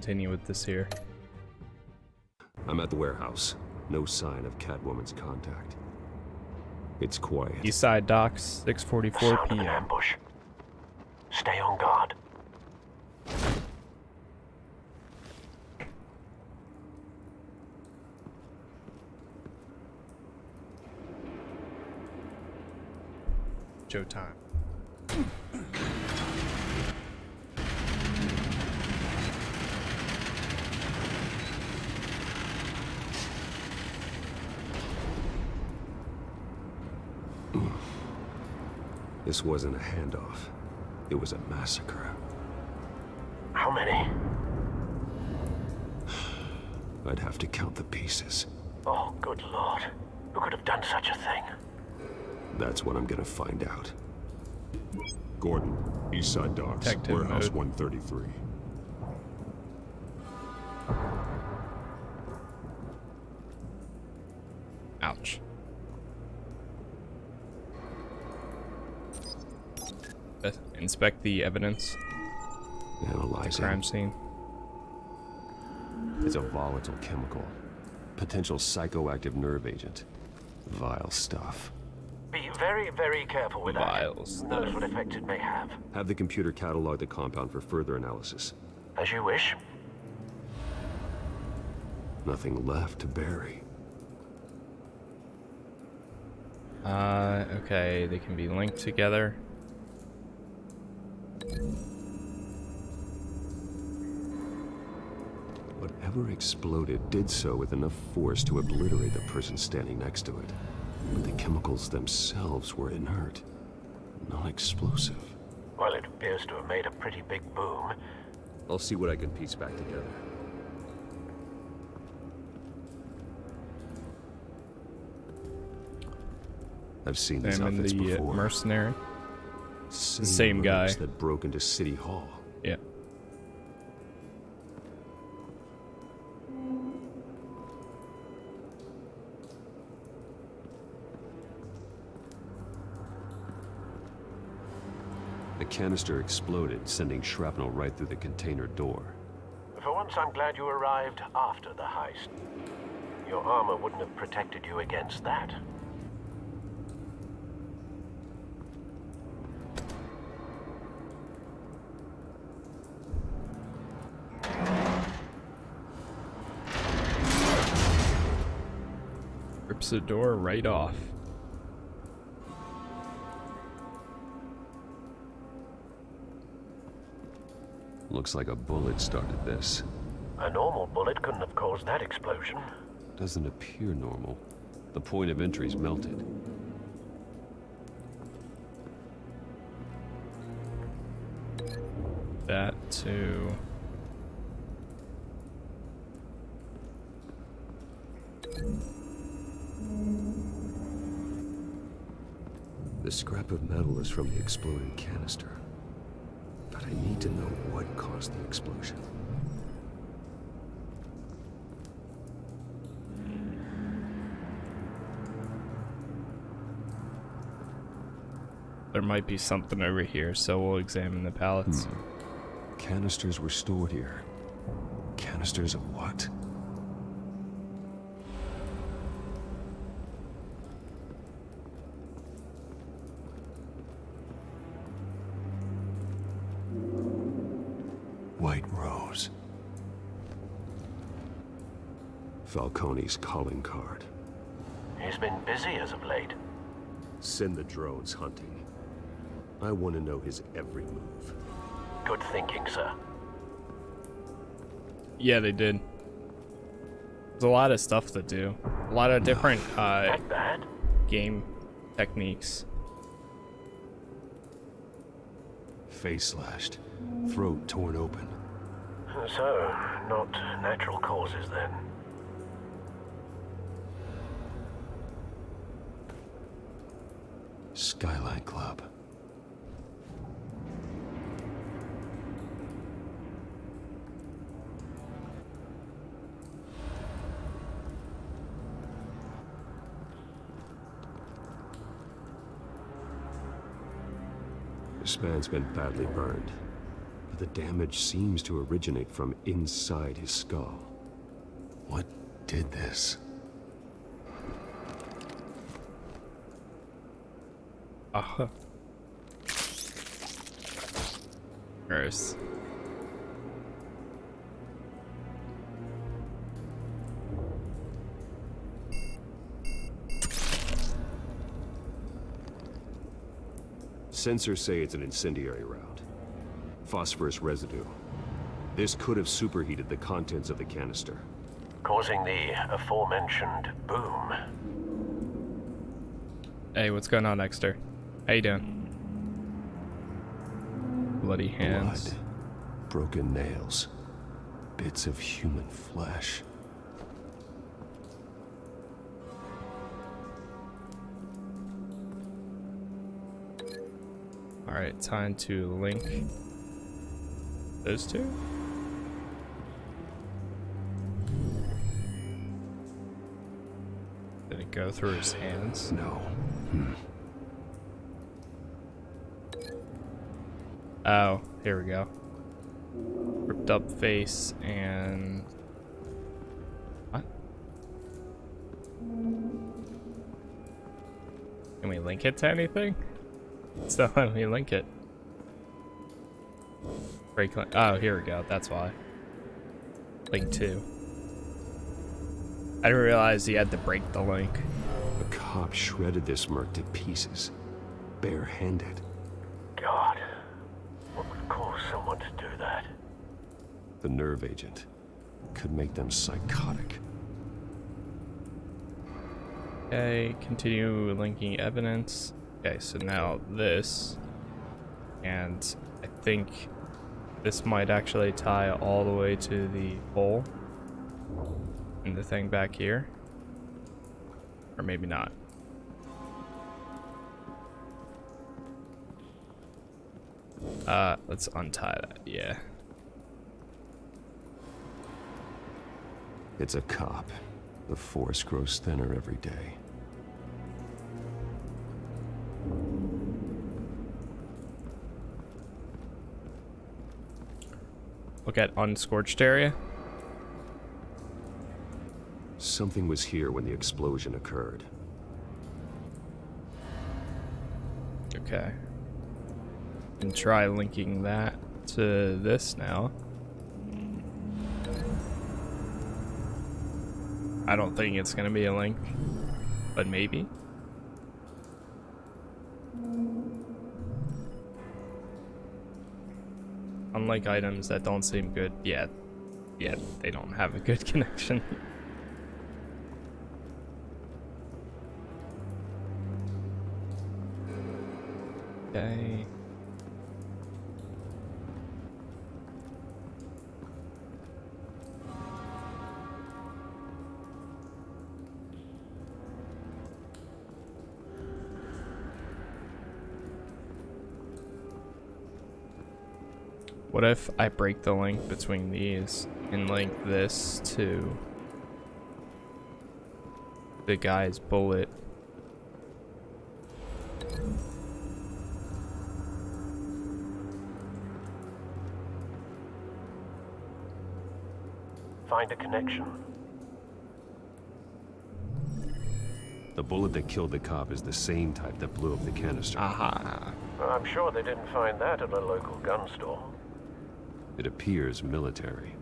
Continue with this here. I'm at the warehouse. No sign of Catwoman's contact. It's quiet. Eastside docks, 6:44 p.m. Ambush. Stay on guard. Showtime. This wasn't a handoff. It was a massacre. How many? I'd have to count the pieces. Oh, good Lord. Who could have done such a thing? That's what I'm gonna find out. Gordon, Eastside Docks, Detective Warehouse mode. 133. Ouch. Inspect the evidence. Analyze crime scene. It's a volatile chemical. Potential psychoactive nerve agent. Vile stuff. Be very, very careful with that. Knows what effect it may have. Have the computer catalog the compound for further analysis. As you wish. Nothing left to bury. Okay, they can be linked together. Whatever exploded did so with enough force to obliterate the person standing next to it. But the chemicals themselves were inert, non-explosive. Well, it appears to have made a pretty big boom. I'll see what I can piece back together. I've seen these outfits before. Mercenary. Same guy that broke into City Hall. Yeah. The canister exploded, sending shrapnel right through the container door. For once, I'm glad you arrived after the heist. Your armor wouldn't have protected you against that. Rips the door right off. Looks like a bullet started this. A normal bullet couldn't have caused that explosion. Doesn't appear normal. The point of entry's melted. That too. The scrap of metal is from the exploding canister. I need to know what caused the explosion. There might be something over here, so we'll examine the pallets. Canisters were stored here. Canisters of what? Falcone's calling card. He's been busy as of late. Send the drones hunting. I want to know his every move. Good thinking, sir. Yeah, they did. There's a lot of stuff to do. A lot of different game techniques. Face slashed. Throat torn open. So, not natural causes then. Skylight Club. This man's been badly burned, The damage seems to originate from inside his skull. What did this? Aha. Gross. Sensors say it's an incendiary round. Phosphorus residue. This could have superheated the contents of the canister, causing the aforementioned boom. Hey, what's going on, Dexter? How you doing? Bloody hands. Blood, broken nails, bits of human flesh. Alright, time to link those two. Did it go through his hands? No. Oh, here we go. Ripped up face and... What? Can we link it to anything? So let me link it. Break link. Oh, here we go. That's why. Link 2. I didn't realize you had to break the link. The cop shredded this merc to pieces, barehanded. God, what would cause someone to do that? The nerve agent could make them psychotic. Okay, continue linking evidence. Okay, so now this, and I think this might actually tie all the way to the hole and the thing back here, or maybe not. Let's untie that, yeah. It's a cop. The force grows thinner every day. Look at unscorched area. Something was here when the explosion occurred. Okay. And try linking that to this now. I don't think it's gonna be a link, but maybe. Unlike items that don't seem good yet, they don't have a good connection. Okay. What if I break the link between these and link this to the guy's bullet? Find a connection. The bullet that killed the cop is the same type that blew up the canister. Aha. Well, I'm sure they didn't find that at a local gun store. It appears military.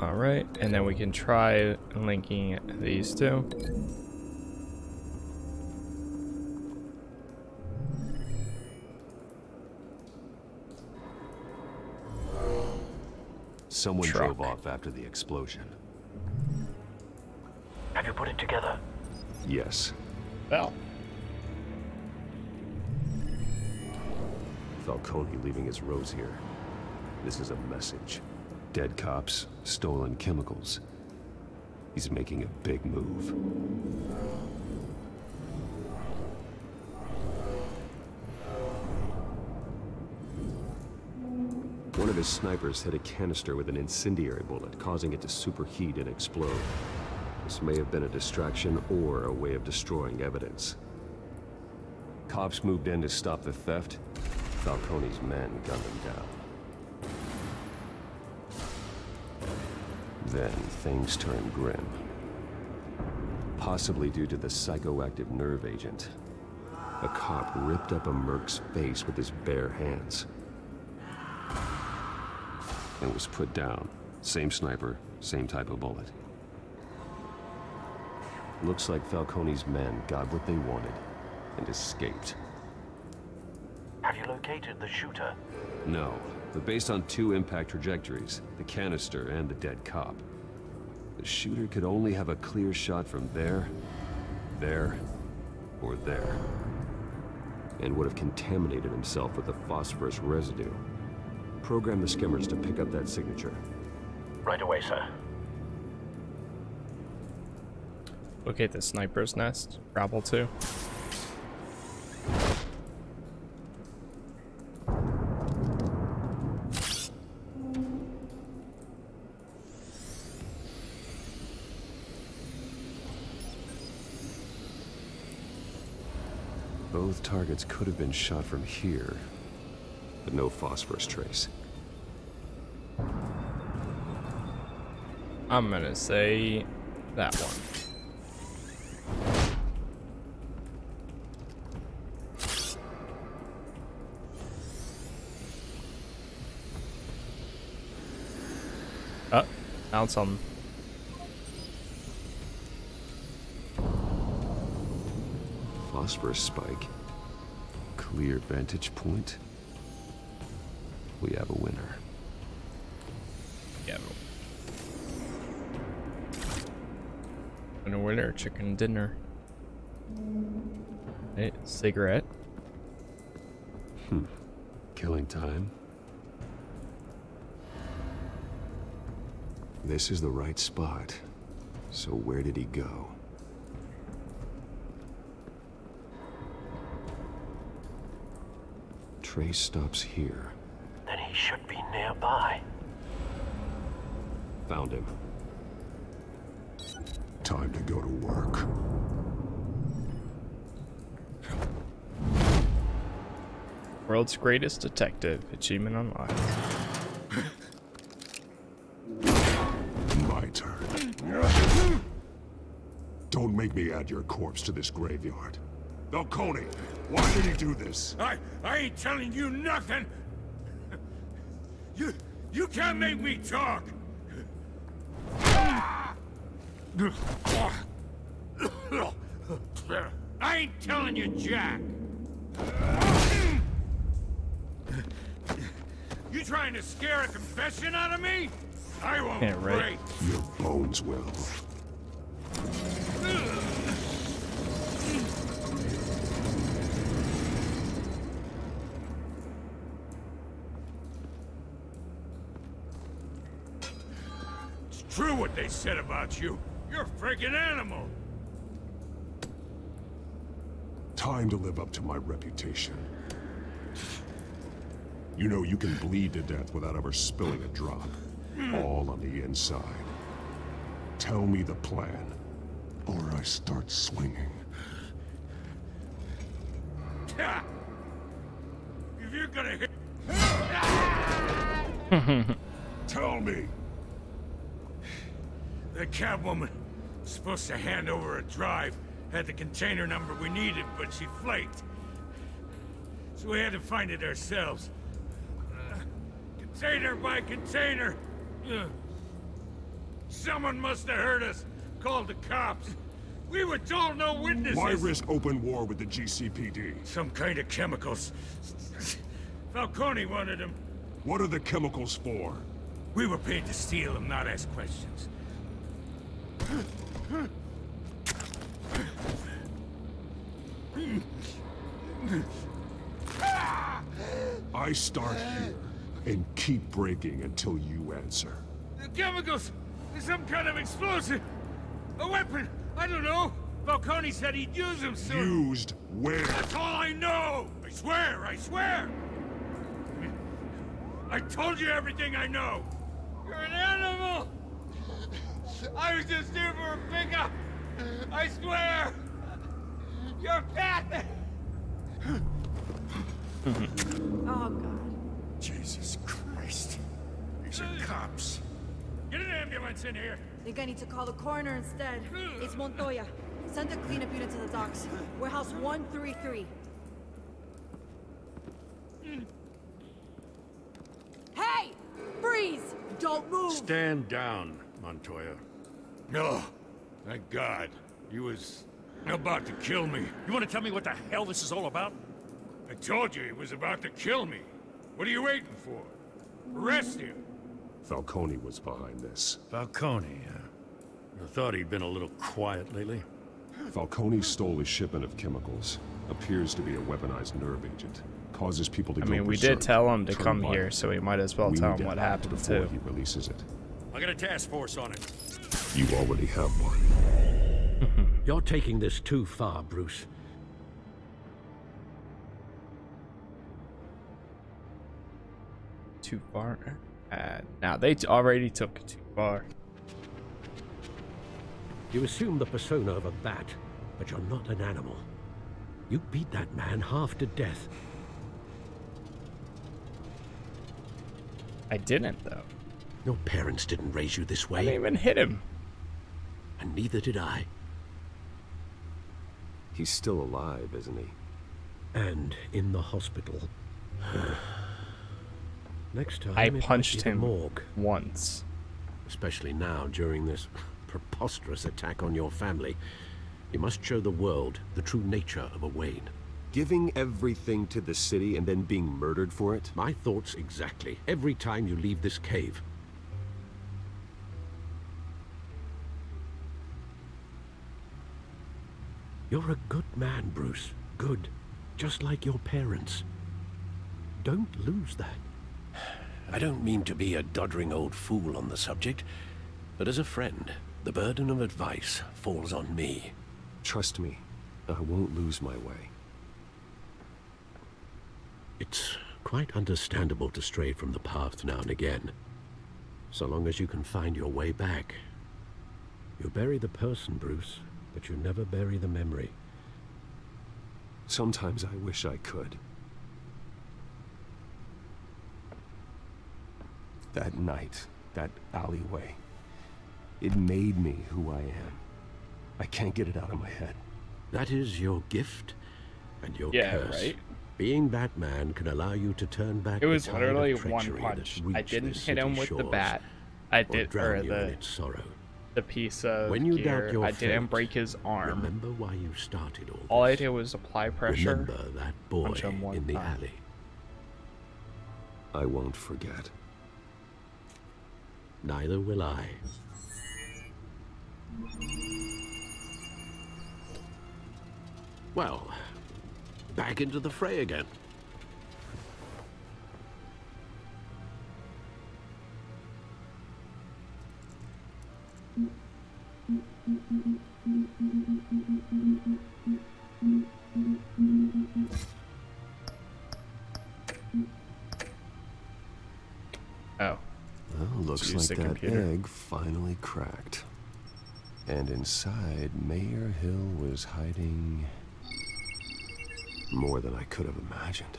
All right, and then we can try linking these two. Someone drove off after the explosion. Have you put it together? Yes. Well. Falcone leaving his rose here. This is a message. Dead cops, stolen chemicals. He's making a big move. One of his snipers hit a canister with an incendiary bullet, causing it to superheat and explode. This may have been a distraction or a way of destroying evidence. cops moved in to stop the theft, Falcone's men gunned them down. Then things turned grim. Possibly due to the psychoactive nerve agent. A cop ripped up a merc's face with his bare hands. And was put down. Same sniper, same type of bullet. Looks like Falcone's men got what they wanted and escaped. Have you located the shooter? No, but based on two impact trajectories, the canister and the dead cop, the shooter could only have a clear shot from there, or there, and would have contaminated himself with the phosphorus residue. Program the skimmers to pick up that signature. Right away, sir. Locate the sniper's nest. Rabble too. Both targets could have been shot from here, but no phosphorus trace. I'm gonna say that one. Found something. Phosphorus spike. Clear vantage point. We have a winner. Yeah. And a winner, chicken dinner. Hey, cigarette. Killing time. This is the right spot. So where did he go? Trace stops here. Then he should be nearby. Found him. Time to go to work. World's greatest detective. Achievement unlocked. Don't make me add your corpse to this graveyard. Falcone, why did he do this? I ain't telling you nothing! You can't make me talk! I ain't telling you, Jack! You trying to scare a confession out of me? I won't break! Your bones will. It's true what they said about you. You're a friggin' animal. Time to live up to my reputation. You know you can bleed to death without ever spilling a drop. All on the inside. Tell me the plan, or I start swinging. If you're gonna hit... Tell me! The Catwoman was supposed to hand over a drive, had the container number we needed, but she flaked. So we had to find it ourselves. Container by container. Someone must have heard us. Called the cops. We were told no witnesses. Why risk open war with the GCPD? Some kind of chemicals. Falcone wanted them. What are the chemicals for? We were paid to steal them, not ask questions. I start here. And keep breaking until you answer. The chemicals! There's some kind of explosive! A weapon! I don't know! Falcone said he'd use them soon! Used where? That's all I know! I swear! I swear! I told you everything I know! You're an animal! I was just here for a pickup! I swear! You're a pet! Oh, God. Jesus Christ. These are cops. Get an ambulance in here. Think I need to call the coroner instead. It's Montoya. Send a cleanup unit to the docks. Warehouse 133. Hey! Freeze! Don't move! Stand down, Montoya. No. Thank God. You was about to kill me. You want to tell me what the hell this is all about? I told you he was about to kill me. What are you waiting for? Arrest him! Falcone was behind this. Falcone, I thought he'd been a little quiet lately. Falcone stole a shipment of chemicals. Appears to be a weaponized nerve agent. Causes people to go berserk. I mean, we did tell him to come here, so we might as well tell him what happened before he releases it. I got a task force on it. You already have one. You're taking this too far, Bruce. Too far? Now they already took it too far. You assume the persona of a bat, but you're not an animal. You beat that man half to death. I didn't, though. Your parents didn't raise you this way. I didn't even hit him. And neither did I. He's still alive, isn't he? And in the hospital. Next time I punched him once. Especially now, during this preposterous attack on your family. You must show the world the true nature of a Wayne. Giving everything to the city and then being murdered for it? My thoughts exactly. Every time you leave this cave. You're a good man, Bruce. Good. Just like your parents. Don't lose that. I don't mean to be a doddering old fool on the subject, but as a friend, the burden of advice falls on me. Trust me, I won't lose my way. It's quite understandable to stray from the path now and again, so long as you can find your way back. You bury the person, Bruce, but you never bury the memory. Sometimes I wish I could. That night, that alleyway, it made me who I am. I can't get it out of my head. That is your gift and your curse. Right? Being Batman can allow you to turn back. It was literally one punch. I didn't hit him with the bat. I did, or the piece of gear. I didn't break his arm. Remember why you started all this. All I did was apply pressure. Remember that boy in the alley. I won't forget. Neither will I. Well, back into the fray again. Oh. Well, looks like that egg finally cracked. And inside, Mayor Hill was hiding more than I could have imagined.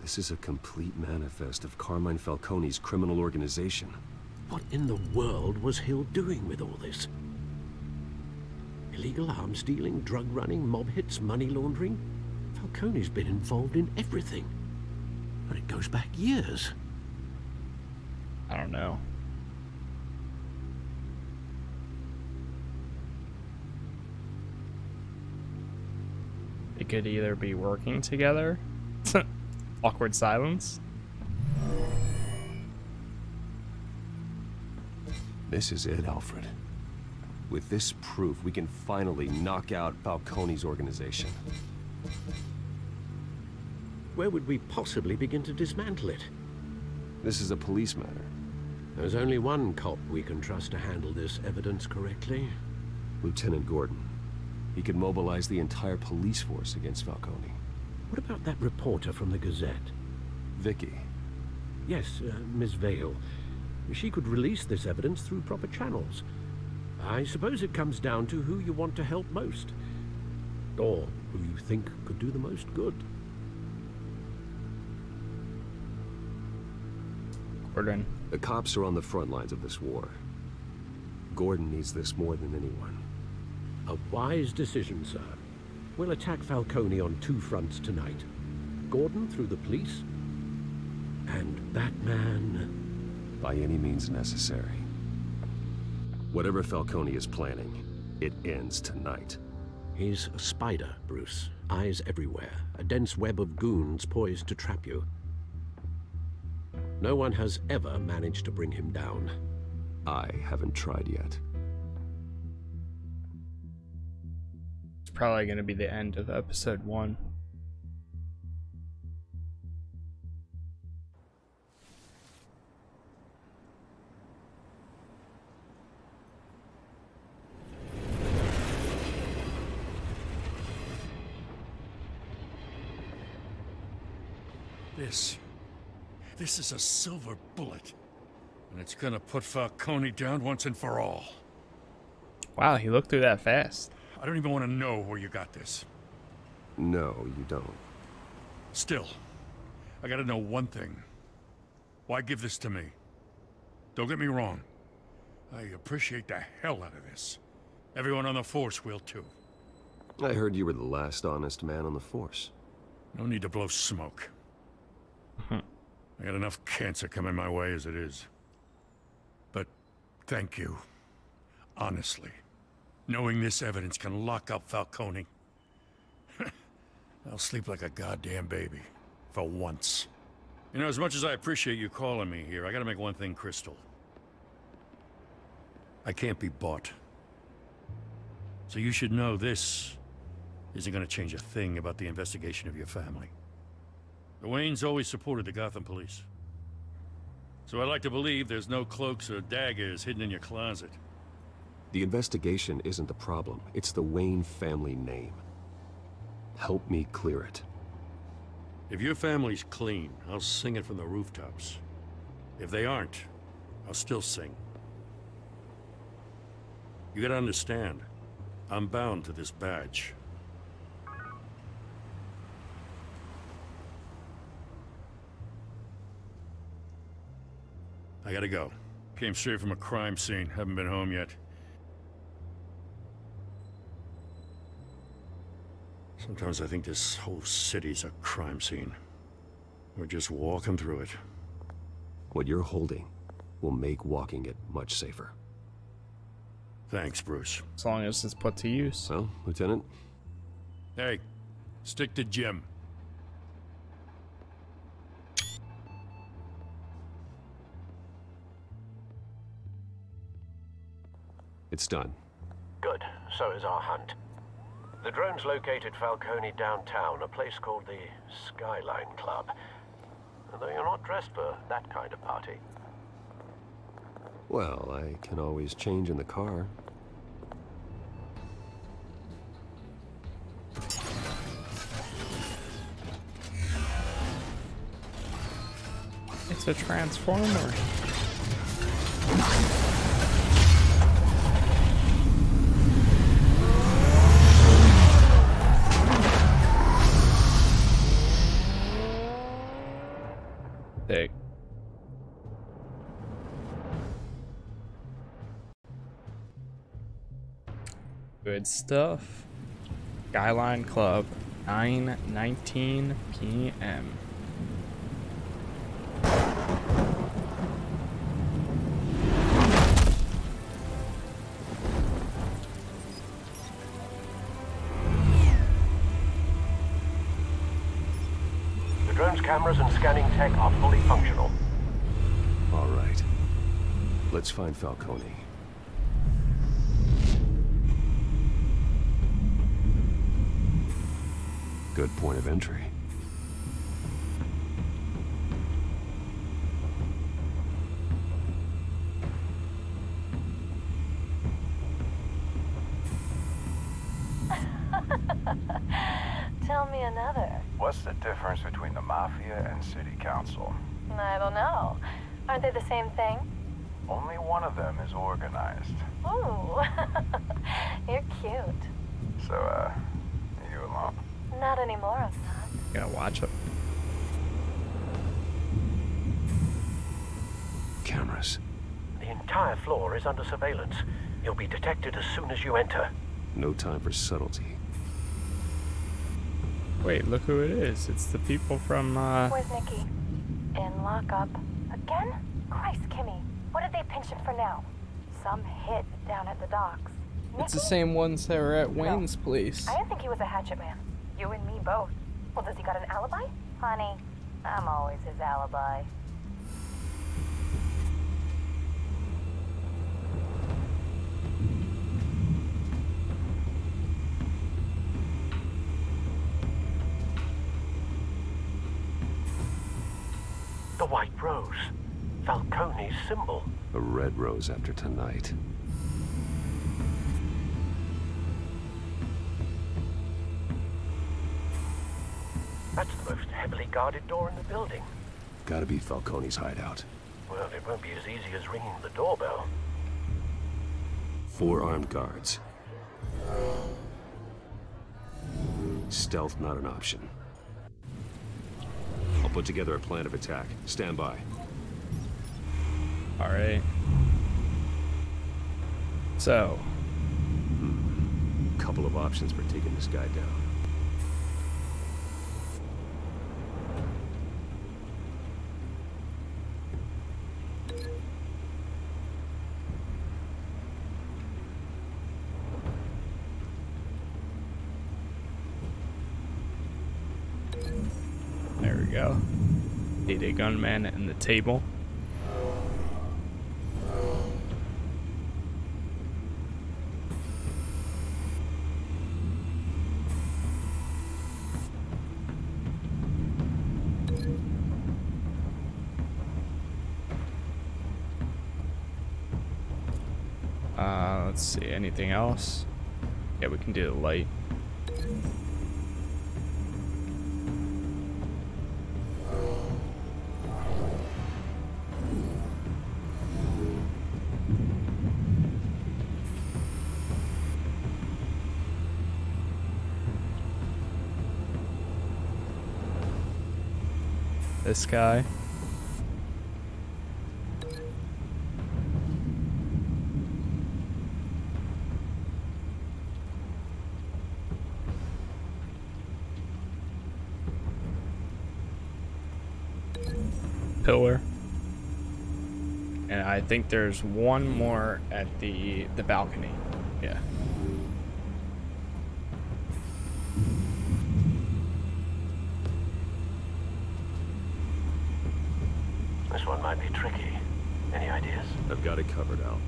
This is a complete manifest of Carmine Falcone's criminal organization. What in the world was Hill doing with all this? Illegal arms dealing, drug running, mob hits, money laundering? Falcone's been involved in everything. But it goes back years. I don't know. They could either be working together. Awkward silence. This is it, Alfred. With this proof, we can finally knock out Falcone's organization. Where would we possibly begin to dismantle it? This is a police matter. There's only one cop we can trust to handle this evidence correctly. Lieutenant Gordon. He could mobilize the entire police force against Falcone. What about that reporter from the Gazette? Vicky. Yes, Miss Vale. She could release this evidence through proper channels. I suppose it comes down to who you want to help most. Or who you think could do the most good. Gordon. The cops are on the front lines of this war. Gordon needs this more than anyone. A wise decision, sir. We'll attack Falcone on two fronts tonight. Gordon through the police, and Batman... by any means necessary. Whatever Falcone is planning, it ends tonight. He's a spider, Bruce. Eyes everywhere. A dense web of goons poised to trap you. No one has ever managed to bring him down. I haven't tried yet. It's probably going to be the end of episode 1. This is a silver bullet. And it's gonna put Falcone down once and for all. Wow, he looked through that fast. I don't even want to know where you got this. No, you don't. Still, I gotta know one thing. Why give this to me? Don't get me wrong. I appreciate the hell out of this. Everyone on the force will too. I heard you were the last honest man on the force. No need to blow smoke. I got enough cancer coming my way as it is. But thank you. Honestly. Knowing this evidence can lock up Falcone. I'll sleep like a goddamn baby. For once. You know, as much as I appreciate you calling me here, I gotta make one thing crystal. I can't be bought. So you should know this isn't gonna change a thing about the investigation of your family. The Waynes always supported the Gotham police. So I like to believe there's no cloaks or daggers hidden in your closet. The investigation isn't the problem. It's the Wayne family name. Help me clear it. If your family's clean, I'll sing it from the rooftops. If they aren't, I'll still sing. You gotta understand, I'm bound to this badge. I gotta go. Came straight from a crime scene. Haven't been home yet. Sometimes I think this whole city's a crime scene. We're just walking through it. What you're holding will make walking it much safer. Thanks, Bruce. As long as it's put to use. Well, Lieutenant? Hey, stick to Jim. It's done. Good. So is our hunt. The drones located Falcone downtown, a place called the Skyline Club. Though you're not dressed for that kind of party. Well, I can always change in the car. It's a transformer. Good stuff. Skyline Club, 9:19 p.m. The drone's cameras and scanning tech are fully functional. All right. Let's find Falcone. Good point of entry. Tell me another. What's the difference between the Mafia and City Council? I don't know. Aren't they the same thing? Only one of them is organized. Ooh. You're cute. So, you alone? Not anymore, I'm not. You gotta watch it. Cameras. The entire floor is under surveillance. You'll be detected as soon as you enter. No time for subtlety. Wait, look who it is. It's the people from, Where's Nikki? In lockup. Again? Christ, Kimmy. What did they pinch him for now? Some hit down at the docks. Nikki? It's the same ones that were at Wayne's place. I didn't think he was a hatchet man. You and me both. Well, does he got an alibi? Honey, I'm always his alibi. The white rose. Falcone's symbol. A red rose after tonight. That's the most heavily guarded door in the building. Gotta be Falcone's hideout. Well, it won't be as easy as ringing the doorbell. 4 armed guards. Stealth not an option. I'll put together a plan of attack. Stand by. All right. So. Couple of options for taking this guy down. Go. Need a gunman in the table. Let's see, anything else? Yeah, we can do the light. This guy. Pillar. And I think there's one more at the balcony. Yeah. Got it covered out.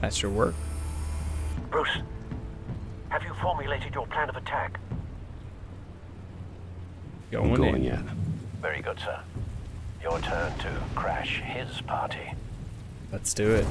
That's your work. Bruce, have you formulated your plan of attack? I'm going yet. Very good, sir. Your turn to crash his party. Let's do it.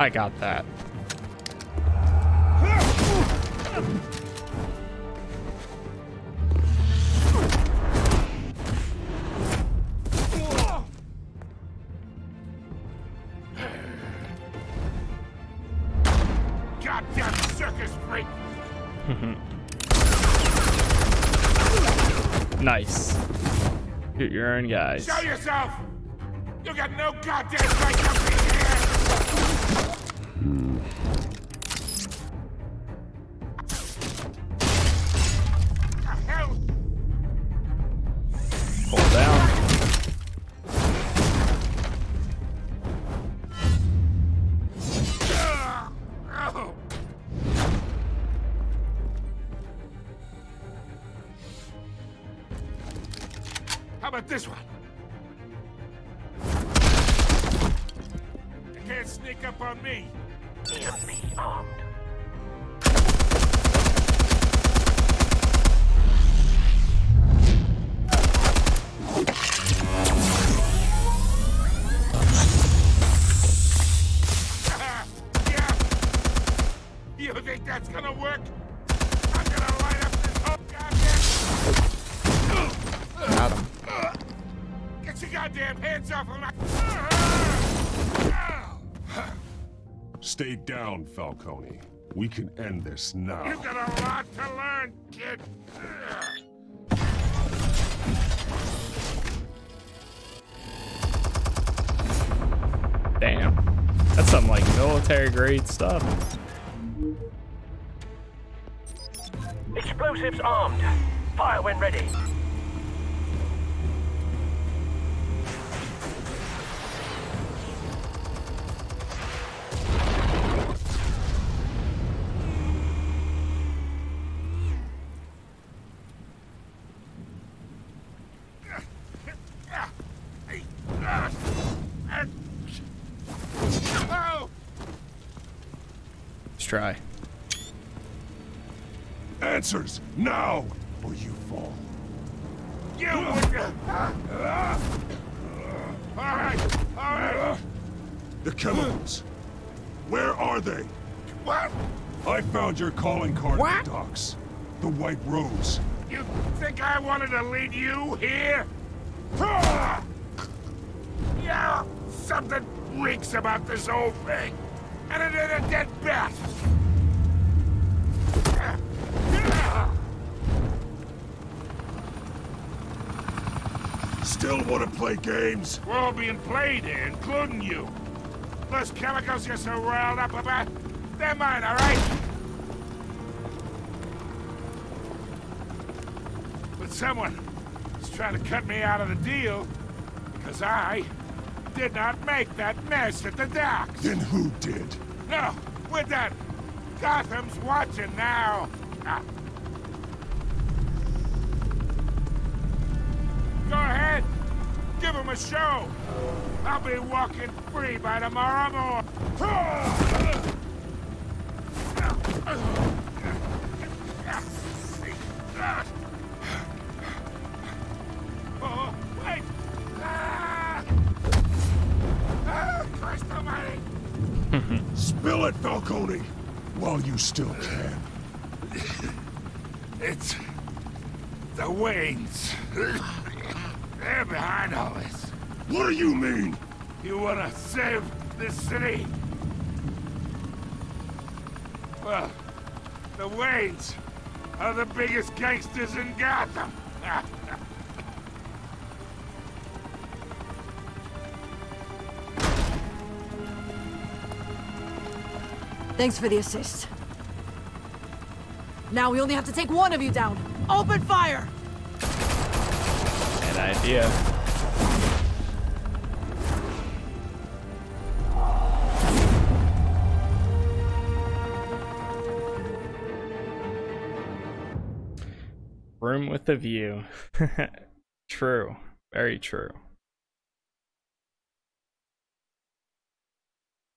I got that. Nice. Shoot your own guys. Show yourself! You got no goddamn right to be here! The hell? Fall down. How about this one? You can't sneak up on me. Hear me armed. You think that's gonna work? I'm gonna light up this whole goddamn... Got him. Get your goddamn hands off of my... Stay down, Falcone. We can end this now. You got a lot to learn, kid. Damn. That's some, like, military-grade stuff. Explosives armed. Fire when ready. Try. Answers now, or you fall. You! All right. The chemicals. Where are they? What? I found your calling card in the docks. The White Rose. You think I wanted to lead you here? Yeah, something reeks about this whole thing. And it is a dead bat. Still want to play games? We're all being played here, including you. Those chemicals you're so riled up about, they're mine, all right? But someone is trying to cut me out of the deal because I... did not make that mess at the docks. Then who did? No, we're done. Gotham's watching now. Go ahead. Give him a show. I'll be walking free by tomorrow morning. Spill it, Falcone, while you still can. It's... the Waynes. They're behind all this. What do you mean? You wanna save this city? Well, the Waynes are the biggest gangsters in Gotham. Thanks for the assist. Now we only have to take one of you down. Open fire! An idea. Room with a view. True. Very true.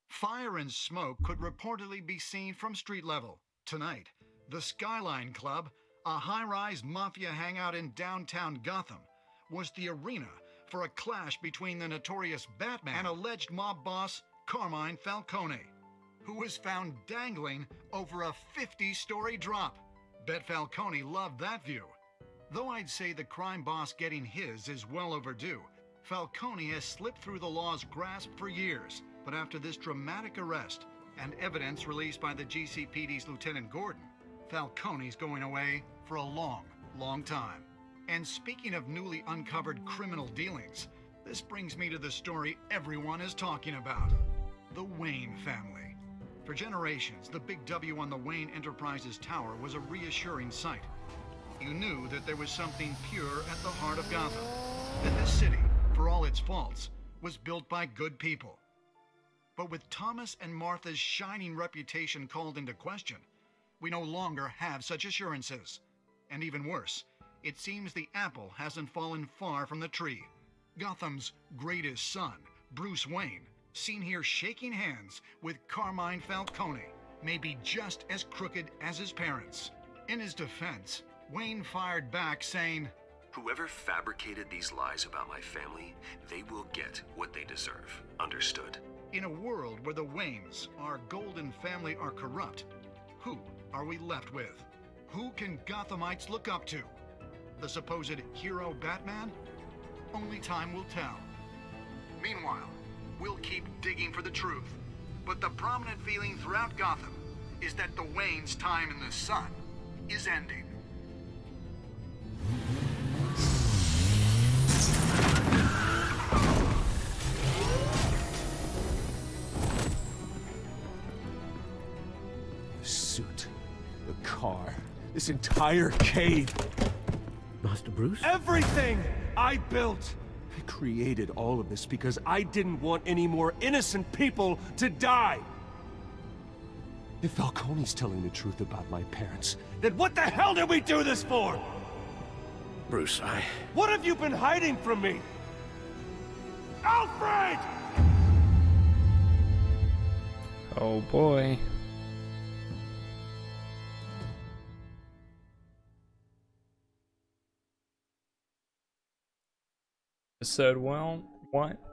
Fire and smoke could reportedly be seen from street level. Tonight, the Skyline Club, a high-rise mafia hangout in downtown Gotham, was the arena for a clash between the notorious Batman and alleged mob boss Carmine Falcone, who was found dangling over a 50-story drop. Bet Falcone loved that view. Though I'd say the crime boss getting his is well overdue, Falcone has slipped through the law's grasp for years. But after this dramatic arrest and evidence released by the GCPD's Lieutenant Gordon, Falcone's going away for a long, long time. And speaking of newly uncovered criminal dealings, this brings me to the story everyone is talking about, the Wayne family. For generations, the big W on the Wayne Enterprises tower was a reassuring sight. You knew that there was something pure at the heart of Gotham, that this city, for all its faults, was built by good people. But with Thomas and Martha's shining reputation called into question, we no longer have such assurances. And even worse, it seems the apple hasn't fallen far from the tree. Gotham's greatest son, Bruce Wayne, seen here shaking hands with Carmine Falcone, may be just as crooked as his parents. In his defense, Wayne fired back, saying, "Whoever fabricated these lies about my family, they will get what they deserve. Understood?" In a world where the Waynes, our golden family, are corrupt, who are we left with? Who can Gothamites look up to? The supposed hero Batman? Only time will tell. Meanwhile, we'll keep digging for the truth. But the prominent feeling throughout Gotham is that the Waynes' time in the sun is ending. The suit, the car, this entire cave. Master Bruce? Everything I built! I created all of this because I didn't want any more innocent people to die. If Falcone's telling the truth about my parents, then what the hell did we do this for? Bruce, What have you been hiding from me? Alfred! Oh boy.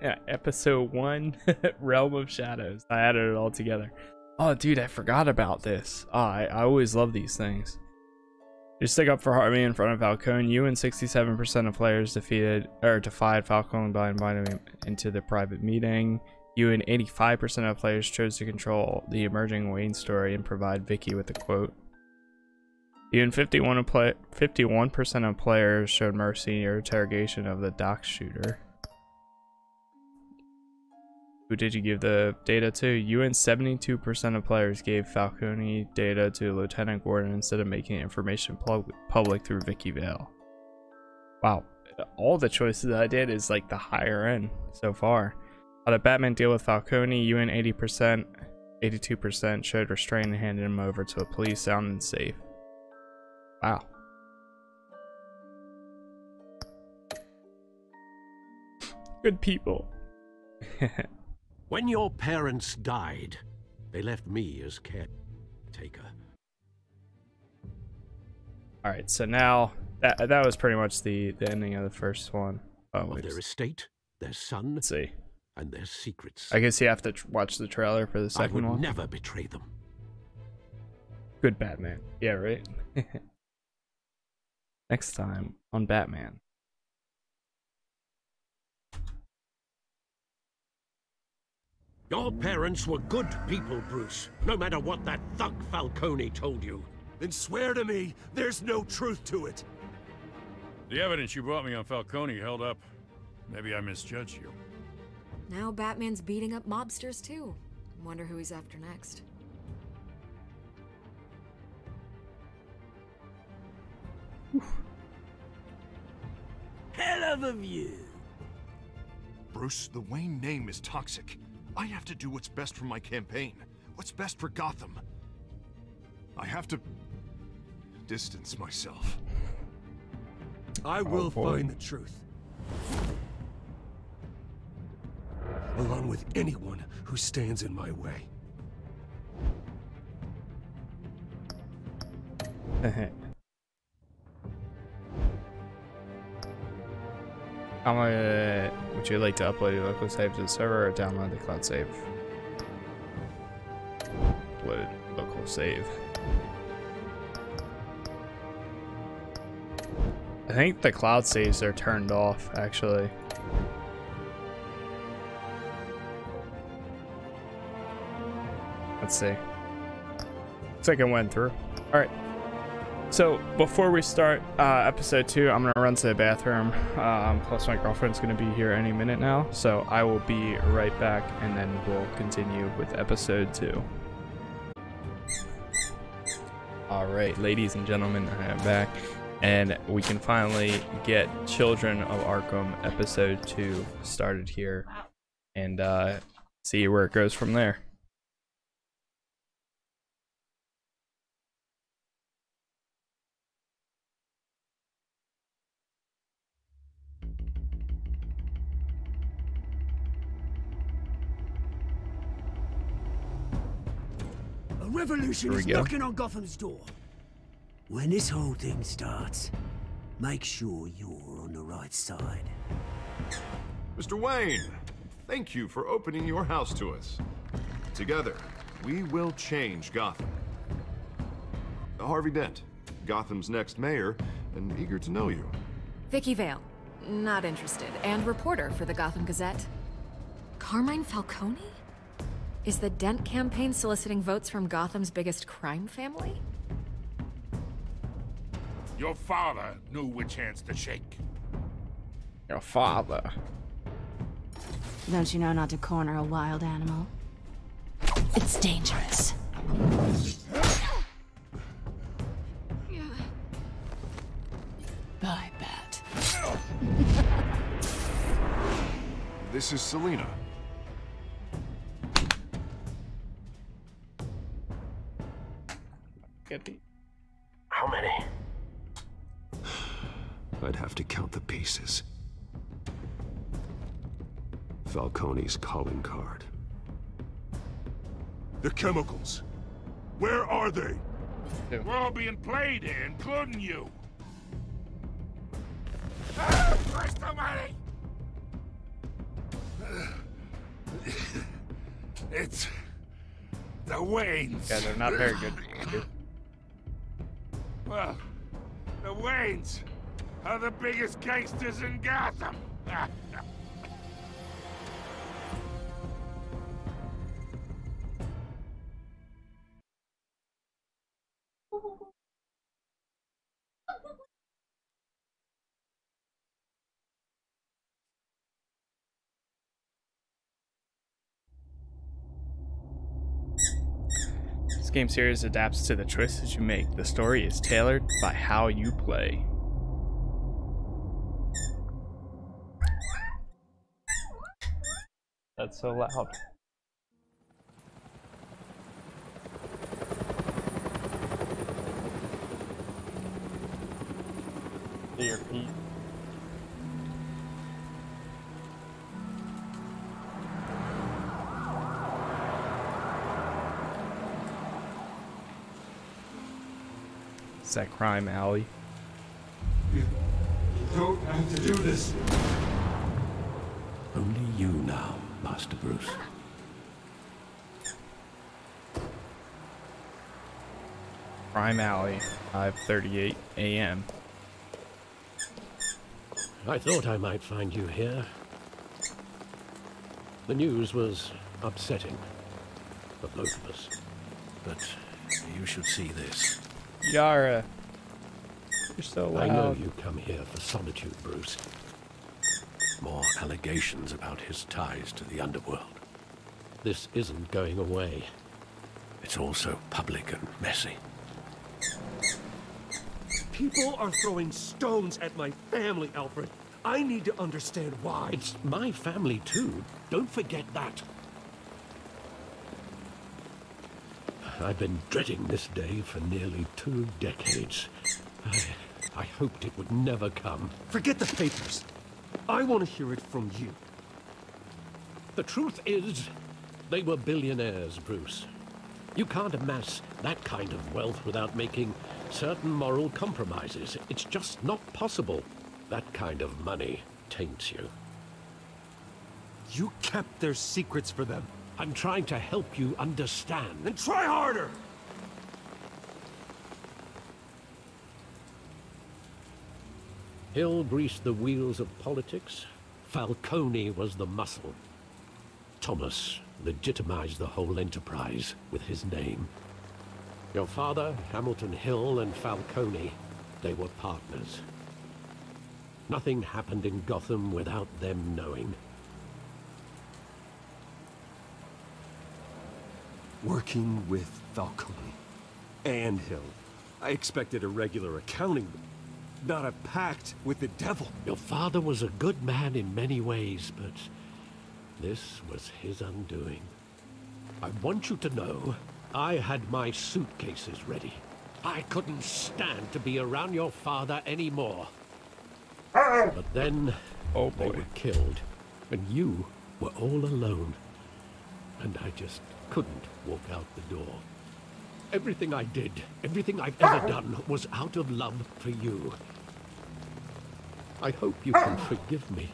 Episode 1, Realm of Shadows. I added it all together. Oh, dude, I forgot about this. Oh, I always love these things. You stick up for Harvey in front of Falcone. You and 67% of players defied Falcone by inviting him into the private meeting. You and 85% of players chose to control the emerging Wayne story and provide Vicky with a quote. You and 51% of players showed mercy in your interrogation of the dock shooter. Who did you give the data to? You and 72% of players gave Falcone data to Lieutenant Gordon instead of making information public through Vicky Vale. Wow, all the choices I did is like the higher end so far. How did Batman deal with Falcone? You and 82% showed restraint and handed him over to the police, sounding safe. Wow. Good people. When your parents died, they left me as caretaker. All right, so now that was pretty much the ending of the first one. Oh, of their estate, their son, let's see, and their secrets. I guess you have to watch the trailer for the second one. I would never betray them. Good Batman. Yeah, right. Next time on Batman. Your parents were good people, Bruce, no matter what that thug Falcone told you. Then swear to me, there's no truth to it. The evidence you brought me on Falcone held up. Maybe I misjudged you. Now Batman's beating up mobsters too. Wonder who he's after next. Hell of a view. Bruce, the Wayne name is toxic. I have to do what's best for my campaign. What's best for Gotham. I have to distance myself. I will find the truth. Along with anyone who stands in my way. Would you like to upload your local save to the server or download the cloud save? Upload local save. I think the cloud saves are turned off, actually. Let's see. Looks like it went through. Alright. So before we start episode 2, I'm gonna run to the bathroom, plus my girlfriend's gonna be here any minute now, so I will be right back and then we'll continue with episode 2. Alright, ladies and gentlemen, I am back, and we can finally get Children of Arkham episode 2 started here and see where it goes from there. Revolution is knocking on Gotham's door. When this whole thing starts, make sure you're on the right side. Mr. Wayne, thank you for opening your house to us. Together, we will change Gotham. Harvey Dent, Gotham's next mayor, and eager to know you. Vicky Vale, not interested, and reporter for the Gotham Gazette. Carmine Falcone? Is the Dent campaign soliciting votes from Gotham's biggest crime family? Your father knew which hands to shake. Your father. Don't you know not to corner a wild animal? It's dangerous. Yeah. Bye, Bat. This is Selina. How many? I'd have to count the pieces. Falcone's calling card. The chemicals. Where are they? Yeah. We're all being played here, including you. Ah, where's the money? It's the Waynes. Yeah, they're not very good. Well, the Waynes are the biggest gangsters in Gotham. This game series adapts to the choices you make. The story is tailored by how you play. That's so loud. Dear Pete. It's that Crime Alley. You don't have to do this. Only you now, Master Bruce. Crime Alley, 5:38 a.m. I thought I might find you here. The news was upsetting for both of us, but you should see this. Yara, you're so loud. I know you come here for solitude, Bruce. More allegations about his ties to the underworld. This isn't going away. It's also public and messy. People are throwing stones at my family, Alfred. I need to understand why. It's my family too. Don't forget that. I've been dreading this day for nearly 2 decades. I hoped it would never come. Forget the papers. I want to hear it from you. The truth is, they were billionaires, Bruce. You can't amass that kind of wealth without making certain moral compromises. It's just not possible. That kind of money taints you. You kept their secrets for them. I'm trying to help you understand. Then try harder! Hill greased the wheels of politics. Falcone was the muscle. Thomas legitimized the whole enterprise with his name. Your father, Hamilton Hill, and Falcone, they were partners. Nothing happened in Gotham without them knowing. Working with Falcone and Hill. I expected a regular accounting, not a pact with the devil. Your father was a good man in many ways, but this was his undoing. I want you to know, I had my suitcases ready. I couldn't stand to be around your father anymore. But then, oh boy, they were killed, and you were all alone. And I just couldn't walk out the door. Everything I did, everything I've ever done, was out of love for you. I hope you can forgive me.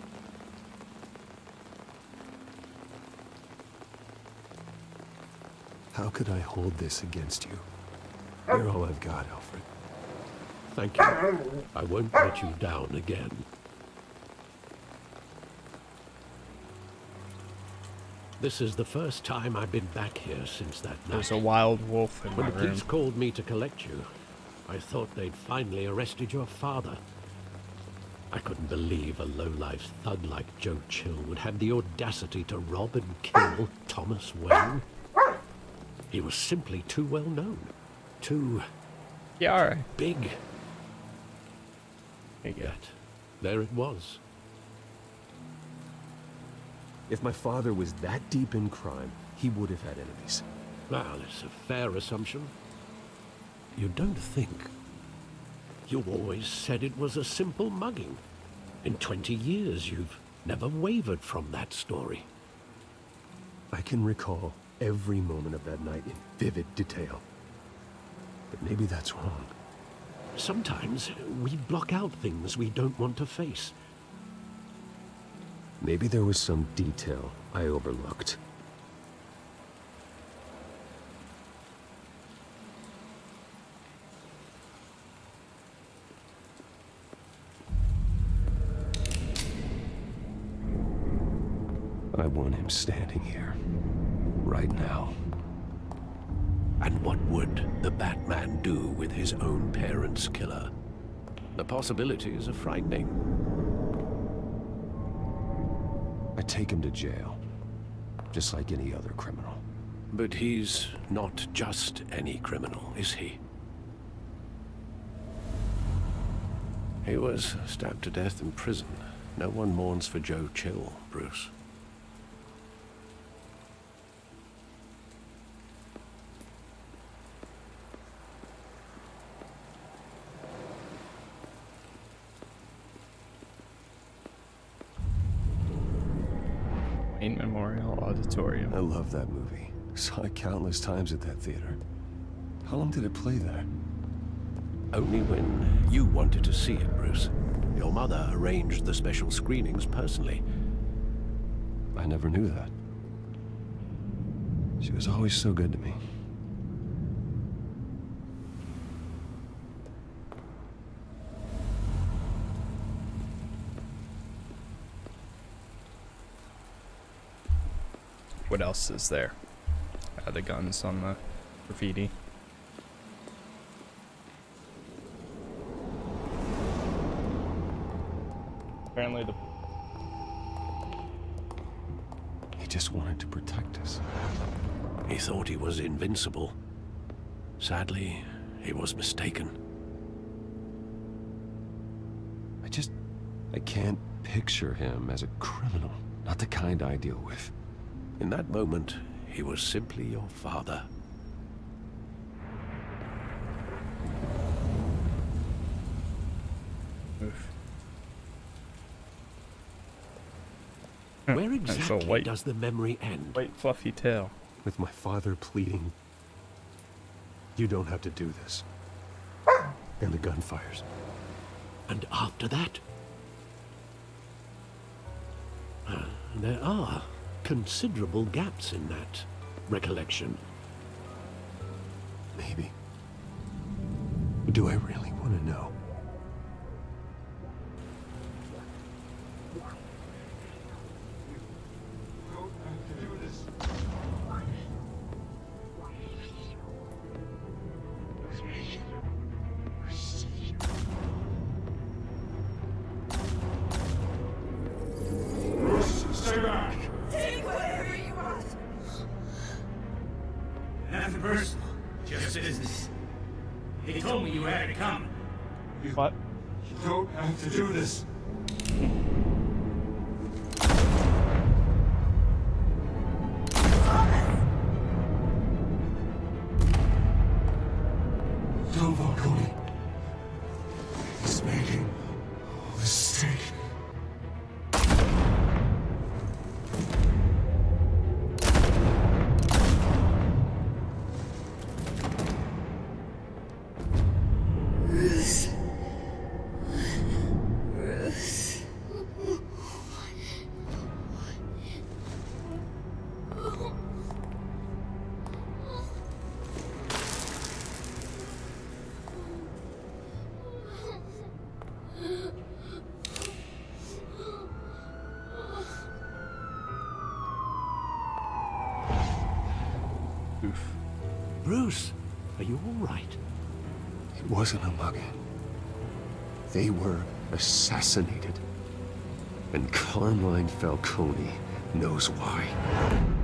How could I hold this against you? You're all I've got, Alfred. Thank you. I won't let you down again. This is the first time I've been back here since that night. There's a wild wolf in my room. When the police called me to collect you, I thought they'd finally arrested your father. I couldn't believe a low-life thug like Joe Chill would have the audacity to rob and kill Thomas Wayne. He was simply too well known. Too... yeah, all right. Big. Yet, there it was. If my father was that deep in crime, he would have had enemies. Well, it's a fair assumption. You don't think? You always said it was a simple mugging. In 20 years, you've never wavered from that story. I can recall every moment of that night in vivid detail. But maybe that's wrong. Sometimes we block out things we don't want to face. Maybe there was some detail I overlooked. I want him standing here, right now. And what would the Batman do with his own parents' killer? The possibilities are frightening. I take him to jail, just like any other criminal. But he's not just any criminal, is he? He was stabbed to death in prison. No one mourns for Joe Chill, Bruce. I love that movie. Saw it countless times at that theater. How long did it play there? Only when you wanted to see it, Bruce. Your mother arranged the special screenings personally. I never knew that. She was always so good to me. What else is there? The guns on the graffiti. Apparently the... he just wanted to protect us. He thought he was invincible. Sadly, he was mistaken. I can't picture him as a criminal. Not the kind I deal with. In that moment, he was simply your father. Oof. Where exactly does the memory end? White fluffy tail. With my father pleading, "You don't have to do this." And the gun fires. And after that? There are considerable gaps in that recollection. Maybe. Do I really want to know? told me you had it coming. What? You don't have to do this. Don Falcone. He's making a mistake. Wasn't a mugger. They were assassinated. And Carmine Falcone knows why.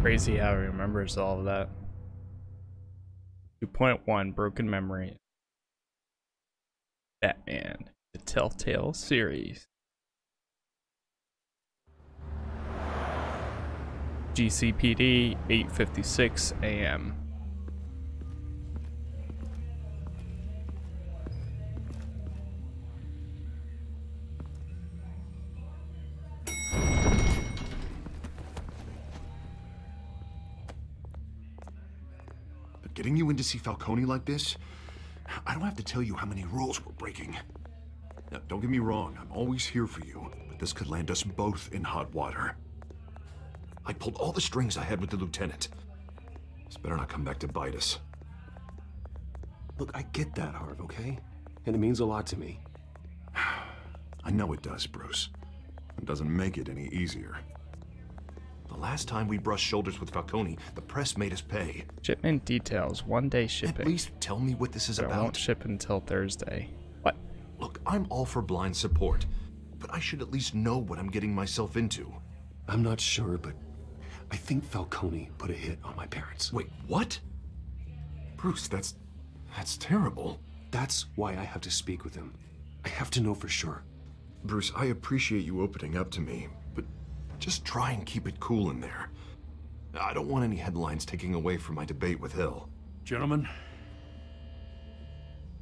Crazy how he remembers all of that. 2.1 Broken Memory. Batman. The Telltale Series. GCPD 8:56 a.m. Getting you in to see Falcone like this, I don't have to tell you how many rules we're breaking. Now, don't get me wrong, I'm always here for you, but this could land us both in hot water. I pulled all the strings I had with the lieutenant. This better not come back to bite us. Look, I get that, Harv, okay? And it means a lot to me. I know it does, Bruce. It doesn't make it any easier. The last time we brushed shoulders with Falcone, the press made us pay. Shipment details, 1 day shipping. At least tell me what this is about. I won't ship until Thursday. What? Look, I'm all for blind support, but I should at least know what I'm getting myself into. I'm not sure, but I think Falcone put a hit on my parents. Wait, what? Bruce, that's terrible. That's why I have to speak with him. I have to know for sure. Bruce, I appreciate you opening up to me. Just try and keep it cool in there. I don't want any headlines taking away from my debate with Hill. Gentlemen,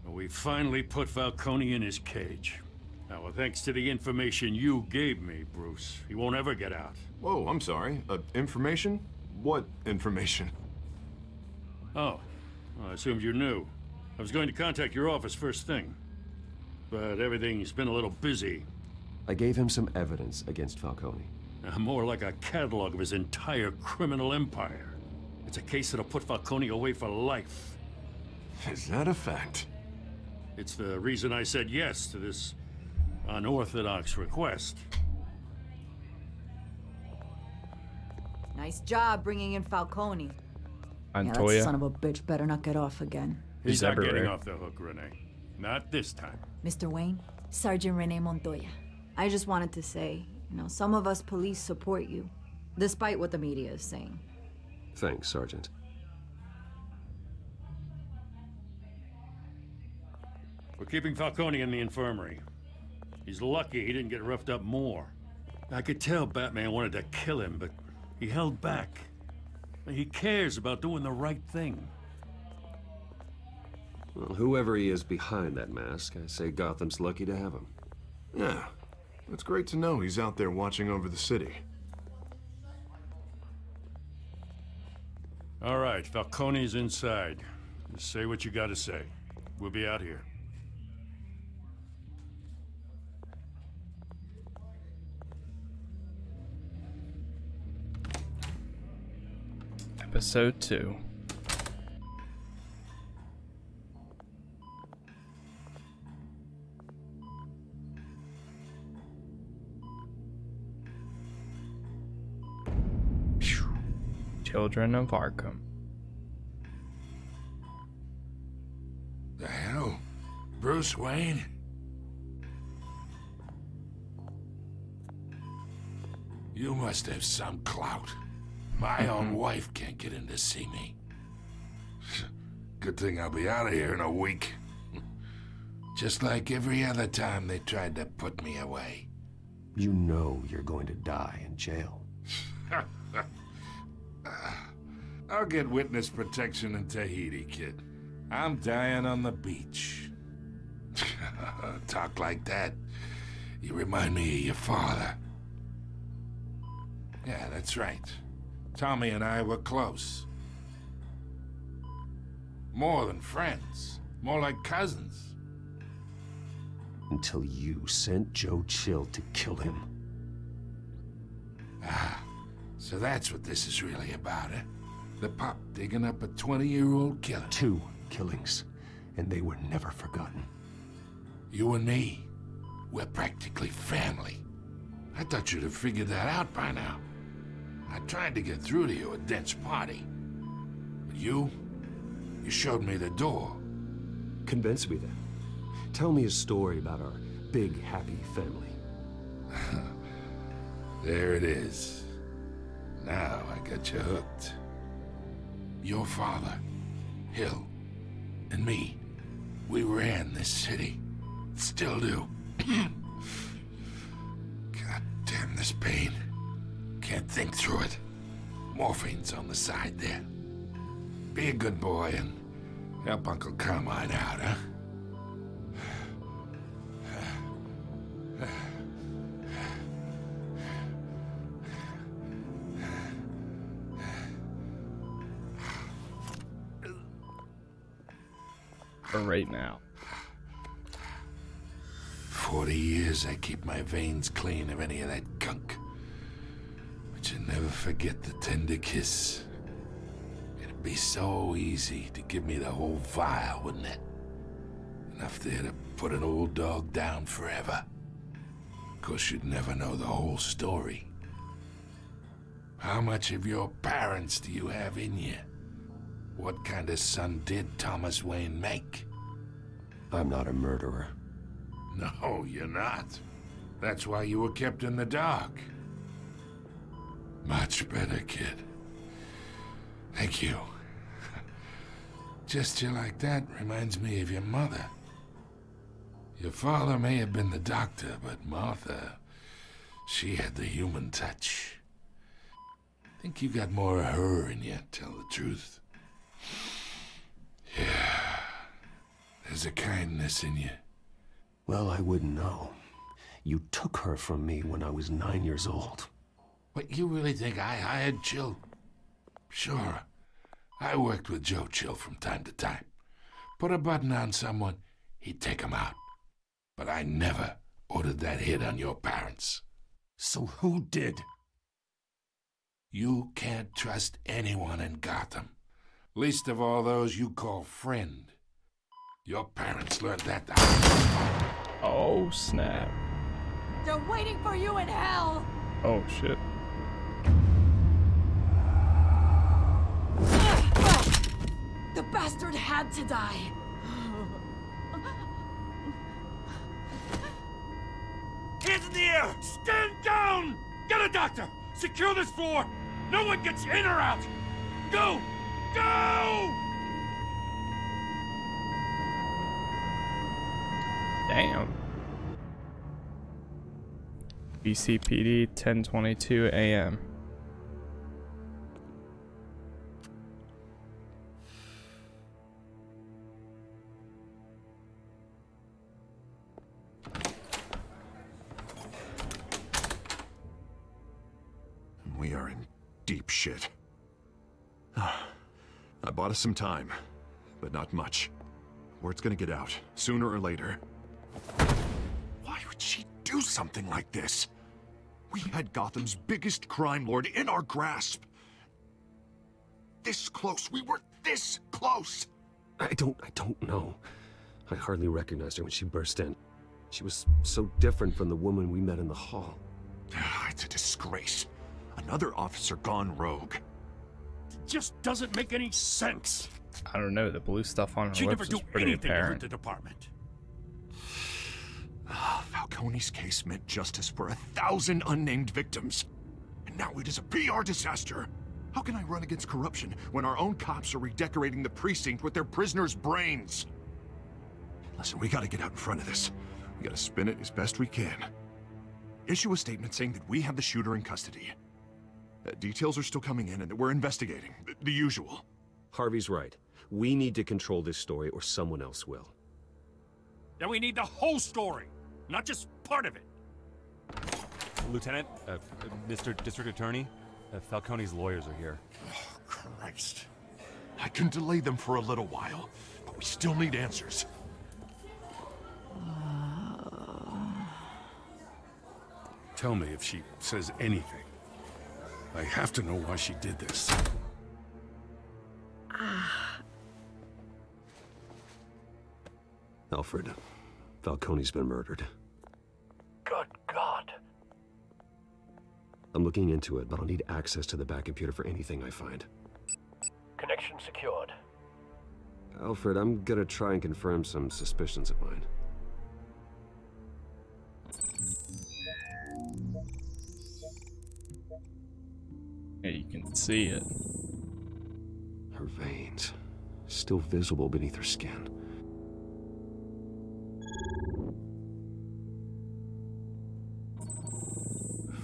we finally put Falcone in his cage. Now, thanks to the information you gave me, Bruce, he won't ever get out. Whoa, I'm sorry. Information? What information? Oh, well, I assumed you knew. I was going to contact your office first thing, but everything's been a little busy. I gave him some evidence against Falcone. More like a catalog of his entire criminal empire. It's a case that'll put Falcone away for life. Is that a fact? It's the reason I said yes to this unorthodox request. Nice job bringing in Falcone. Montoya. Yeah, that son of a bitch better not get off again. He's not everywhere. Getting off the hook, Rene. Not this time. Mr. Wayne, Sergeant Rene Montoya. I just wanted to say... You know, some of us police support you, despite what the media is saying. Thanks, Sergeant. We're keeping Falcone in the infirmary. He's lucky he didn't get roughed up more. I could tell Batman wanted to kill him, but he held back. He cares about doing the right thing. Well, whoever he is behind that mask, I say Gotham's lucky to have him. Yeah. It's great to know he's out there watching over the city. All right, Falcone's inside. Just say what you gotta say. We'll be out here. Episode 2. Children of Arkham. The hell? Bruce Wayne? You must have some clout. My own wife can't get in to see me. Good thing I'll be out of here in a week. Just like every other time they tried to put me away. You know you're going to die in jail. I'll get witness protection in Tahiti, kid. I'm dying on the beach. Talk like that, you remind me of your father. Yeah, that's right. Tommy and I were close. More than friends. More like cousins. Until you sent Joe Chill to kill him. Ah, so that's what this is really about, eh? The pup digging up a 20-year-old killer. 2 killings, and they were never forgotten. You and me, we're practically family. I thought you'd have figured that out by now. I tried to get through to you at Dent's party. But you showed me the door. Convince me then. Tell me a story about our big, happy family. There it is. Now I got you hooked. Your father, Hill, and me, we ran this city. Still do. God damn this pain. Can't think through it. Morphine's on the side there. Be a good boy and help Uncle Carmine out, huh? Right now. 40 years I keep my veins clean of any of that gunk. But you never forget the tender kiss. It'd be so easy to give me the whole vial, wouldn't it? Enough there to put an old dog down forever. Of course you'd never know the whole story. How much of your parents do you have in you? What kind of son did Thomas Wayne make? I'm not a murderer. No, you're not. That's why you were kept in the dark. Much better, kid. Thank you. Just you like that reminds me of your mother. Your father may have been the doctor, but Martha, she had the human touch. I think you got more of her in you, tell the truth. Yeah, there's a kindness in you. Well, I wouldn't know. You took her from me when I was 9 years old. What, you really think I hired Chill? Sure, I worked with Joe Chill from time to time. Put a button on someone, he'd take him out. But I never ordered that hit on your parents. So who did? You can't trust anyone in Gotham. Least of all those you call friend. Your parents learned that the hard way. Oh, snap. They're waiting for you in hell! Oh, shit. The bastard had to die. Hands in the air! Stand down! Get a doctor! Secure this floor! No one gets in or out! Go! Go! Damn. GCPD 10:22 a.m. We are in deep shit. I bought us some time, but not much. Word's gonna get out, sooner or later. Why would she do something like this? We had Gotham's biggest crime lord in our grasp. This close, we were this close! I don't know. I hardly recognized her when she burst in. She was so different from the woman we met in the hall. It's a disgrace. Another officer gone rogue. Just doesn't make any sense. I don't know, the blue stuff on her lips is pretty apparent. She never do anything to hurt the department. Falcone's case meant justice for 1,000 unnamed victims. And now it is a PR disaster. How can I run against corruption when our own cops are redecorating the precinct with their prisoners' brains? Listen, we gotta get out in front of this. We gotta spin it as best we can. Issue a statement saying that we have the shooter in custody. That details are still coming in and that we're investigating. The usual. Harvey's right. We need to control this story or someone else will. Then we need the whole story, not just part of it. Lieutenant, Mr. District Attorney, Falcone's lawyers are here. Oh, Christ. I can delay them for a little while, but we still need answers. Tell me if she says anything. I have to know why she did this. Alfred, Falcone's been murdered. Good God. I'm looking into it, but I'll need access to the back computer for anything I find. Connection secured. Alfred, I'm gonna try and confirm some suspicions of mine. Yeah, you can see it. Her veins, still visible beneath her skin.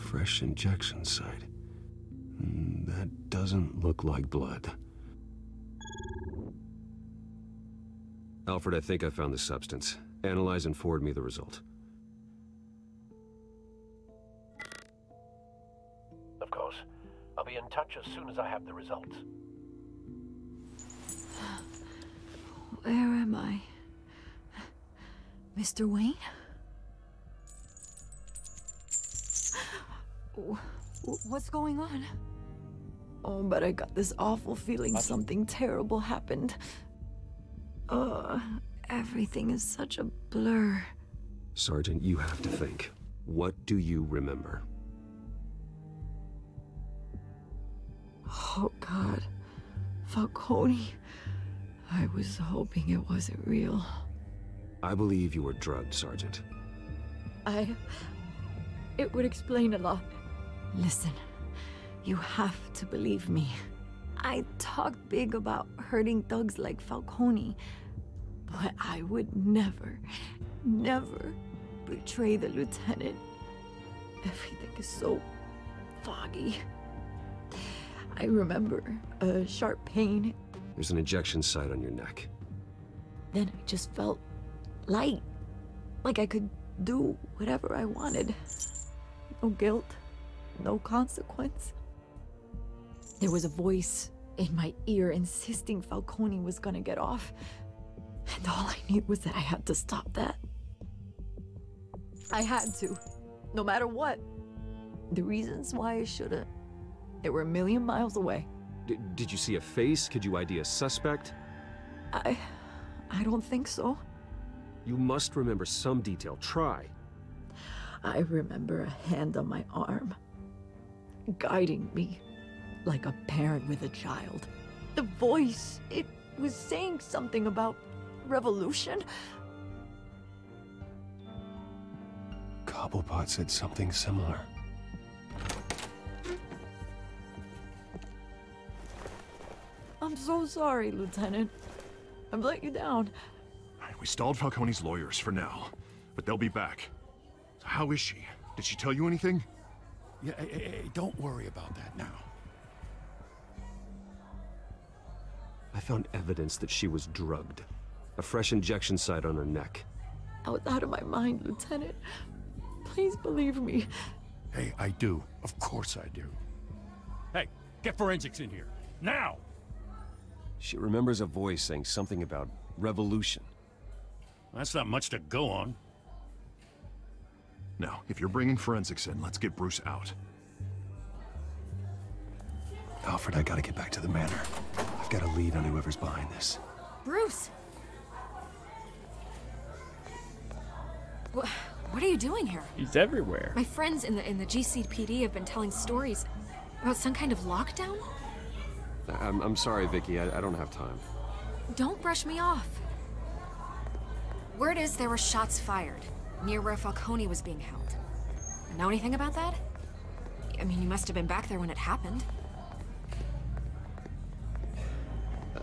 Fresh injection site. That doesn't look like blood. Alfred, I think I found the substance. Analyze and forward me the result. Of course. I'll be in touch as soon as I have the results. Where am I? Mr. Wayne? What's going on? Oh, but I got this awful feeling something terrible happened. Everything is such a blur. Sergeant, you have to think. What do you remember? Oh, God. Falcone. I was hoping it wasn't real. I believe you were drugged, Sergeant. It would explain a lot. Listen, you have to believe me. I talk big about hurting thugs like Falcone, but I would never, never betray the lieutenant. Everything is so foggy. I remember a sharp pain. There's an injection site on your neck. Then I just felt light, like I could do whatever I wanted. No guilt, no consequence. There was a voice in my ear insisting Falcone was gonna get off. And all I knew was that I had to stop that. I had to, no matter what. The reasons why I shouldn't, they were a million miles away. Did you see a face? Could you ID a suspect? I don't think so. You must remember some detail. Try. I remember a hand on my arm, guiding me, like a parent with a child. The voice, it was saying something about revolution. Cobblepot said something similar. I'm so sorry, Lieutenant. I've let you down. We stalled Falcone's lawyers for now, but they'll be back. How is she? Did she tell you anything? Yeah, don't worry about that now. I found evidence that she was drugged. A fresh injection site on her neck. I was out of my mind, Lieutenant. Please believe me. Hey, I do. Of course I do. Hey, get forensics in here. Now! She remembers a voice saying something about revolution. That's not much to go on. Now, if you're bringing forensics in, let's get Bruce out. Alfred, I gotta get back to the manor. I've got a lead on whoever's behind this. Bruce! What are you doing here? He's everywhere. My friends in the GCPD have been telling stories about some kind of lockdown? I'm sorry, Vicky. I don't have time. Don't brush me off. Word is there were shots fired near where Falcone was being held. Know anything about that? I mean, you must have been back there when it happened.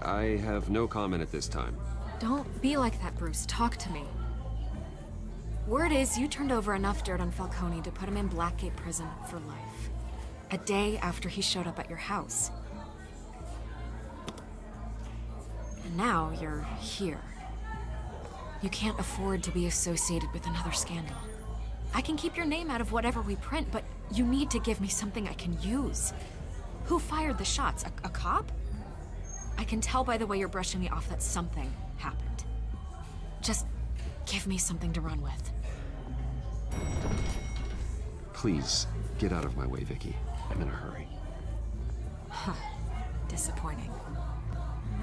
I have no comment at this time. Don't be like that, Bruce. Talk to me. Word is, you turned over enough dirt on Falcone to put him in Blackgate prison for life. A day after he showed up at your house. And now you're here. You can't afford to be associated with another scandal. I can keep your name out of whatever we print, but you need to give me something I can use. Who fired the shots? A cop? I can tell by the way you're brushing me off that something happened. Just give me something to run with. Please, get out of my way, Vicky. I'm in a hurry. Huh. Disappointing.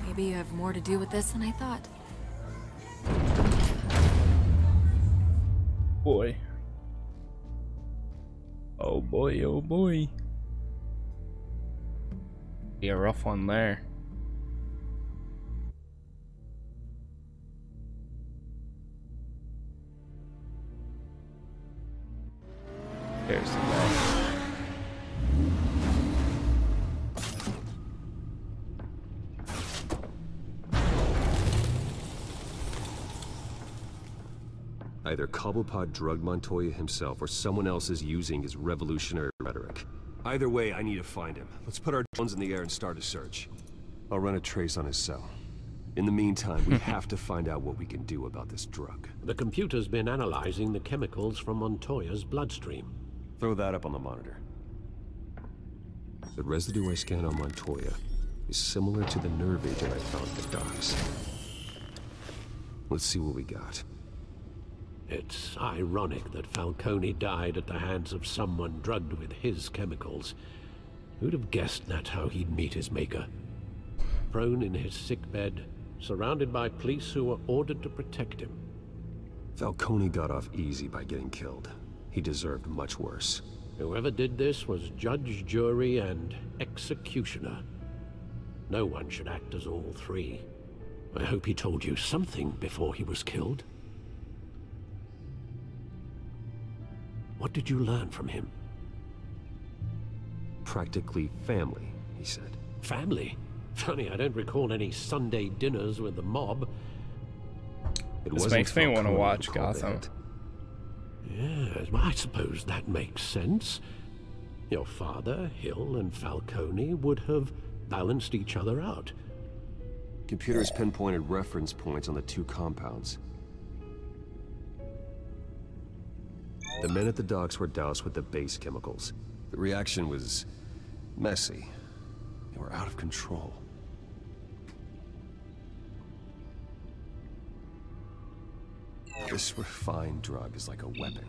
Maybe you have more to do with this than I thought. Boy. Oh boy, oh boy. Be a rough one there. There's the guy. Either Cobblepot drugged Montoya himself, or someone else is using his revolutionary rhetoric. Either way, I need to find him. Let's put our drones in the air and start a search. I'll run a trace on his cell. In the meantime, we have to find out what we can do about this drug. The computer's been analyzing the chemicals from Montoya's bloodstream. Throw that up on the monitor. The residue I scan on Montoya is similar to the nerve agent I found at the docks. Let's see what we got. It's ironic that Falcone died at the hands of someone drugged with his chemicals. Who'd have guessed that's how he'd meet his maker? Prone in his sick bed, surrounded by police who were ordered to protect him. Falcone got off easy by getting killed. He deserved much worse. Whoever did this was judge, jury, and executioner. No one should act as all three. I hope he told you something before he was killed. What did you learn from him? Practically family, he said. Family? Funny, I don't recall any Sunday dinners with the mob. This makes me want to watch Gotham. Yes, well, I suppose that makes sense. Your father, Hill, and Falcone would have balanced each other out. Computers pinpointed reference points on the two compounds. The men at the docks were doused with the base chemicals. The reaction was messy. They were out of control. This refined drug is like a weapon.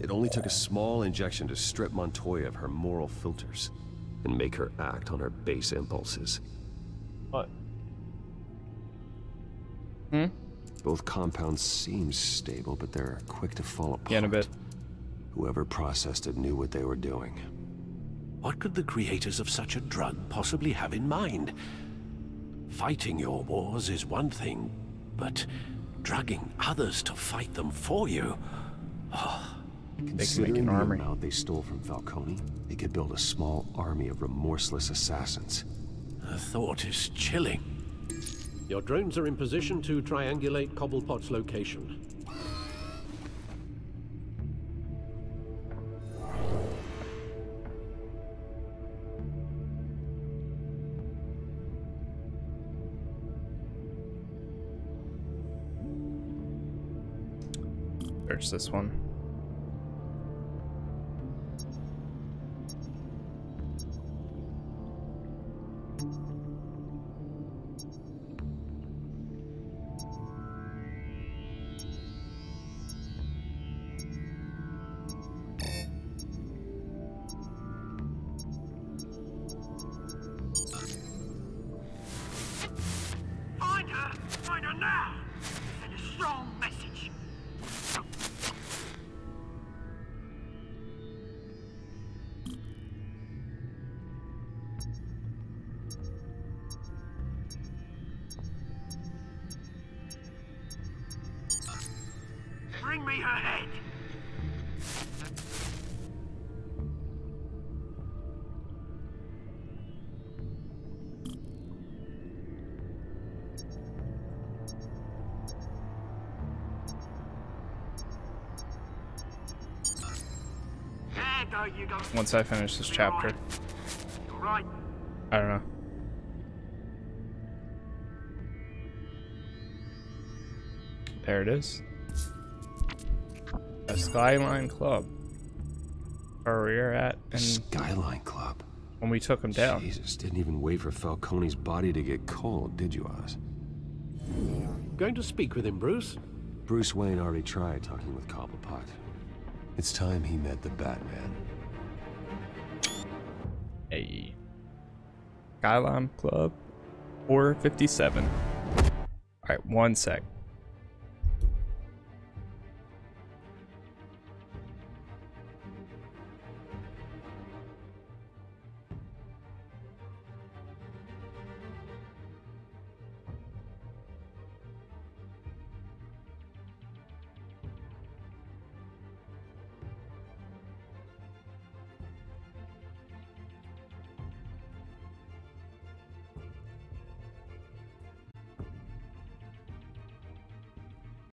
It only took a small injection to strip Montoya of her moral filters and make her act on her base impulses. What? Hmm? Both compounds seem stable, but they're quick to fall apart. Yeah, in a bit. Whoever processed it knew what they were doing. What could the creators of such a drug possibly have in mind? Fighting your wars is one thing, but drugging others to fight them for you? Oh. Considering they can make an army. The amount they stole from Falcone, they could build a small army of remorseless assassins. The thought is chilling. Your drones are in position to triangulate Cobblepot's location. Search this one. once I finish this chapter. I don't know. There it is. A Skyline Club. Where we are at. And Skyline Club. When we took him down. Jesus, didn't even wait for Falcone's body to get cold, did you, Oz? Going to speak with him, Bruce? Bruce Wayne already tried talking with Cobblepot. It's time he met the Batman. Hey. Skyline Club 457. Alright, one sec.